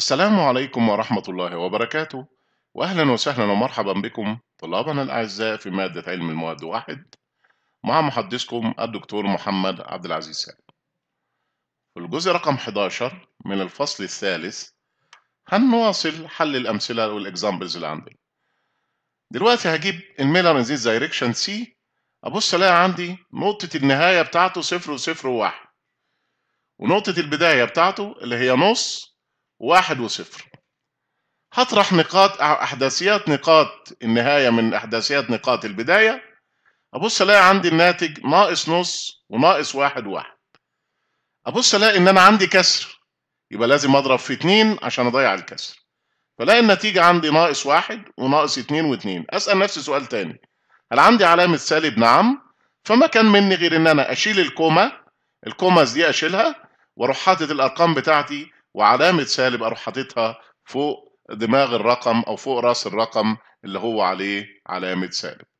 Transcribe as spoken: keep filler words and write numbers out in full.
السلام عليكم ورحمة الله وبركاته، وأهلا وسهلا ومرحبا بكم طلابنا الأعزاء في مادة علم المواد واحد مع محدثكم الدكتور محمد عبد العزيز سالم. في الجزء رقم إحدى عشر من الفصل الثالث هنواصل حل الأمثلة والإكزامبلز اللي عندي. دلوقتي هجيب الميلر إنديز دايركشن سي، أبص ألاقي عندي نقطة النهاية بتاعته صفر وصفر وواحد، ونقطة البداية بتاعته اللي هي نص واحد وصفر. هطرح نقاط أحداثيات نقاط النهاية من أحداثيات نقاط البداية، أبص ألاقي عندي الناتج ناقص نص وناقص واحد واحد. أبص ألاقي إن أنا عندي كسر، يبقى لازم أضرب في اتنين عشان أضيع الكسر، فلاقي النتيجة عندي ناقص واحد وناقص اتنين واتنين. أسأل نفسي سؤال تاني، هل عندي علامة سالب؟ نعم، فما كان مني غير إن أنا أشيل الكومة، الكوماز دي أشيلها وأروح حاطط الأرقام بتاعتي وعلامة سالب أروح حاططها فوق دماغ الرقم أو فوق رأس الرقم اللي هو عليه علامة سالب.